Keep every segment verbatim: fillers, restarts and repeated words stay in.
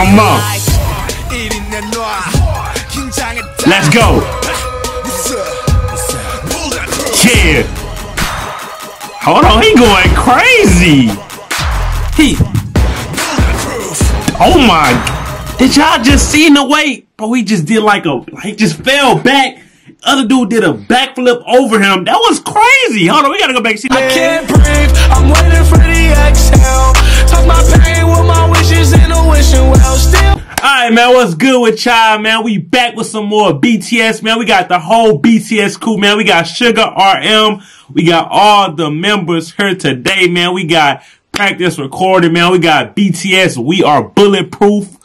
Come on. Let's go. Yeah. Hold on, he going crazy. He. Oh my. Did y'all just see in the way? Bro, he just did like a. He just fell back. Other dude did a backflip over him. That was crazy. Hold on, we gotta go back and see. I can't breathe. I'm waiting for the exhale. Talk my pain with my wishes and a wishing well still. Alright, man, what's good with y'all, man? We back with some more B T S, man. We got the whole B T S crew, man. We got Suga, R M. We got all the members here today, man. We got practice recorded, man. We got B T S. We are bulletproof.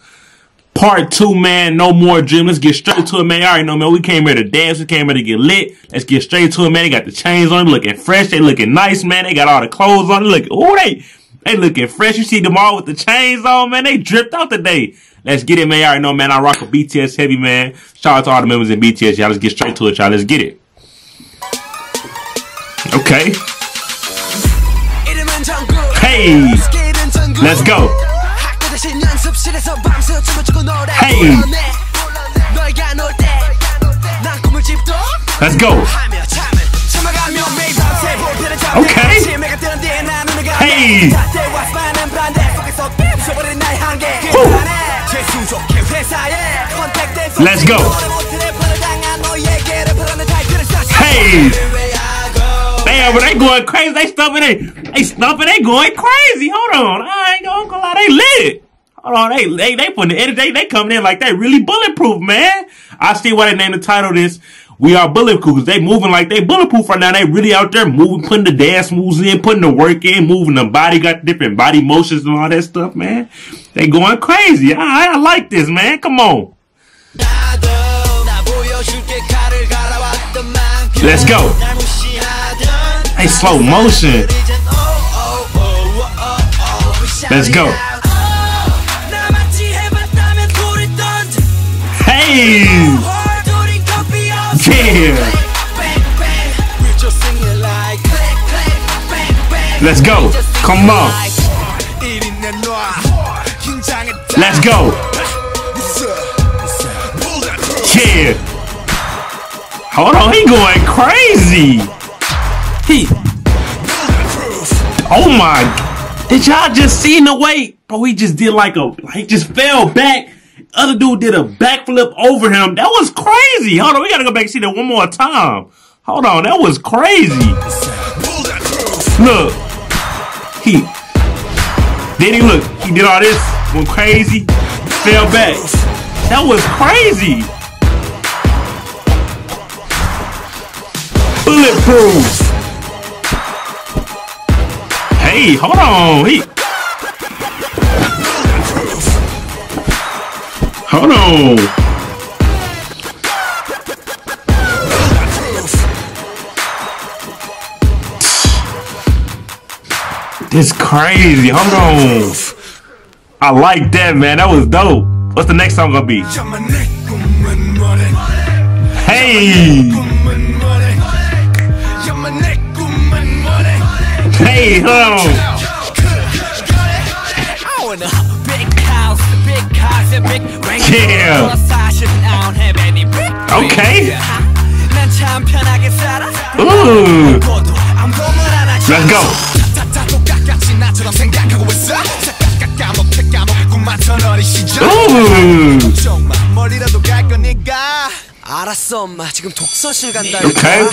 Part two, man. No more dream. Let's get straight to it, man. You already know, man. We came here to dance. We came here to get lit. Let's get straight to it, man. They got the chains on. They looking fresh. They looking nice, man. They got all the clothes on. They look, ooh, they, they looking fresh. You see them all with the chains on, man. They dripped out today. Let's get it, man. You already know, man. I rock a B T S heavy, man. Shout out to all the members in B T S, y'all. Let's get straight to it, y'all. Let's get it. Okay. Hey. Let's go. Hey! Let's go! Okay! Hey! Woo. Let's go! Hey! Damn, but they going crazy. They stumping it. They stumping. They going crazy. Hold on. I ain't gonna lie. They lit. Hold on, they, they, they putting the edit, they, they coming in like they really bulletproof, man. I see why they named the title this, We Are Bulletproof, because they moving like they bulletproof right now. They really out there moving, putting the dance moves in, putting the work in, moving the body, got different body motions and all that stuff, man. They going crazy. I, I like this, man. Come on. Let's go. Hey, slow motion. Let's go. Yeah. Let's go. Come on. Let's go. Yeah. Hold on, he going crazy. He. Oh my. Did y'all just see in the way? Bro, he just did like a. He just fell back. Other dude did a backflip over him. That was crazy. Hold on, we gotta go back and see that one more time. Hold on, that was crazy. Look, he then he look. He did all this, went crazy, fell back. That was crazy. Bulletproof. Hey, hold on, he. Hold on. This crazy. Hold on. I like that, man. That was dope. What's the next song gonna be? Hey. Hey, hold on. Yeah. Okay. Ooh. Let's go. Ooh. Okay.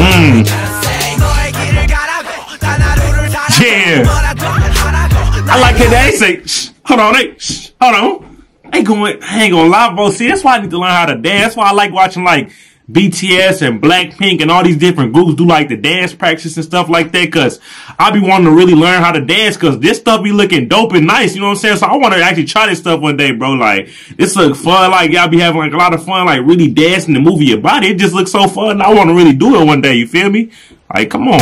Mm. Yeah. I like it. They say, hold on, they, shh, hold on. I ain't going, I ain't gonna lie, bro. See, that's why I need to learn how to dance. That's why I like watching like B T S and Blackpink and all these different groups do like the dance practice and stuff like that. Cause I be wanting to really learn how to dance. Cause this stuff be looking dope and nice. You know what I'm saying? So I want to actually try this stuff one day, bro. Like this look fun. Like y'all be having like a lot of fun, like really dancing and moving your body. It just looks so fun. I want to really do it one day. You feel me? Like, come on.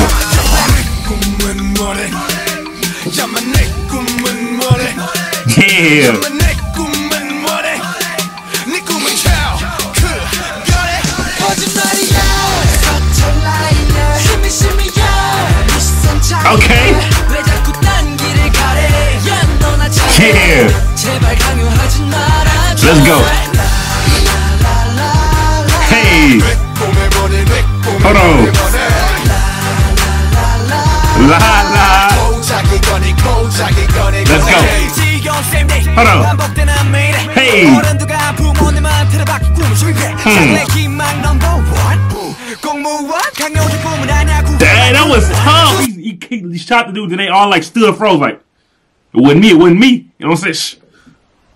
Yeah. Okay. La la. Let's go. Hello. Hey. Hmm. Dang, that was tough. He, he, he, he shot the dude and they all like stood froze like, it wasn't me, it wasn't me. You know what I'm saying?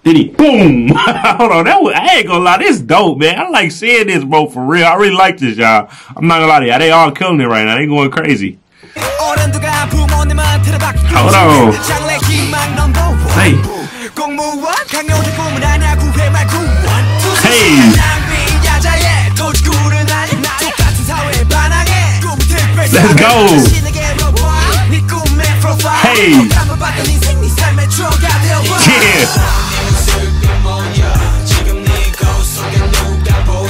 Then he boom. Hold on, that was, I ain't gonna lie, this dope, man. I like seeing this, bro, for real. I really like this, y'all. I'm not gonna lie to y'all. They all killing it right now. They going crazy. Hold on. Hey. Hey. Let's go. Hey. Yeah.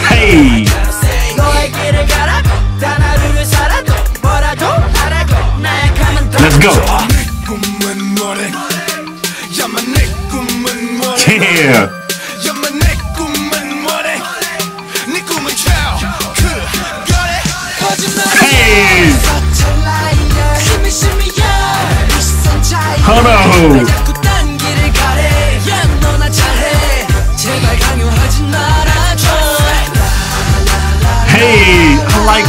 Hey. Let's go. Yeah. Hey. Hold on. Hey. I like.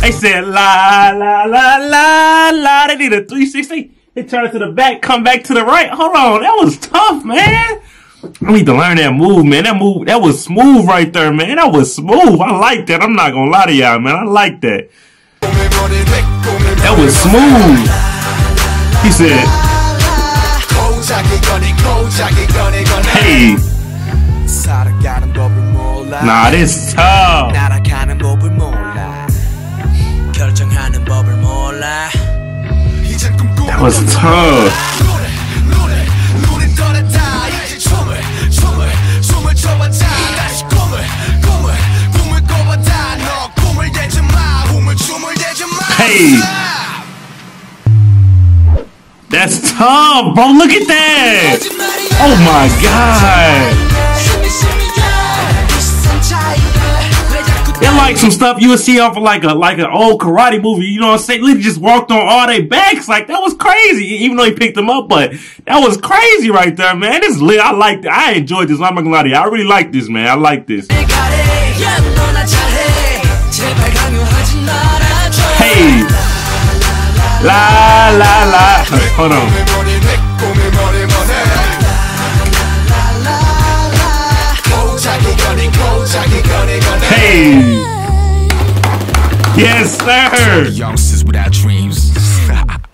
They said la la la la la. They did a three sixty. They turned it to the back, come back to the right. Hold on, that was tough, man. I need to learn that move, man. That move, that was smooth right there, man. That was smooth. I like that. I'm not gonna lie to y'all, man. I like that. That was smooth. He said, hey. Nah, this is tough. That was tough. Hey, that's tough, bro. Look at that. Oh my god. They're like some stuff you would see off of like a like an old karate movie. You know what I'm saying? Literally just walked on all their backs. Like that was crazy. Even though he picked them up, but that was crazy right there, man. This is lit. I liked it. I enjoyed this. I'm not gonna lie to you. I really like this, man. I like this. Hey. La la la. Hold on. Hey. Yes, sir. Youngsters without dreams.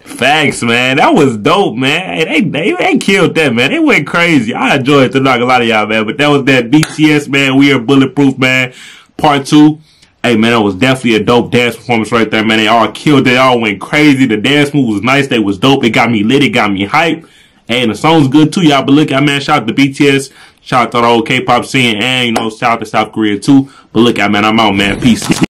Facts, man. That was dope, man. Hey, they, they they killed that, man. They went crazy. I enjoyed the knock a lot of y'all, man. But that was that B T S, man. We Are Bulletproof, man. Part two. Hey, man, that was definitely a dope dance performance right there, man. They all killed. They all went crazy. The dance move was nice. They was dope. It got me lit. It got me hype. Hey, and the song's good, too, y'all. But look, I man, shout out to B T S. Shout out to the whole K-pop scene. And, you know, shout out to South Korea, too. But look, I man, I'm out, man. Peace.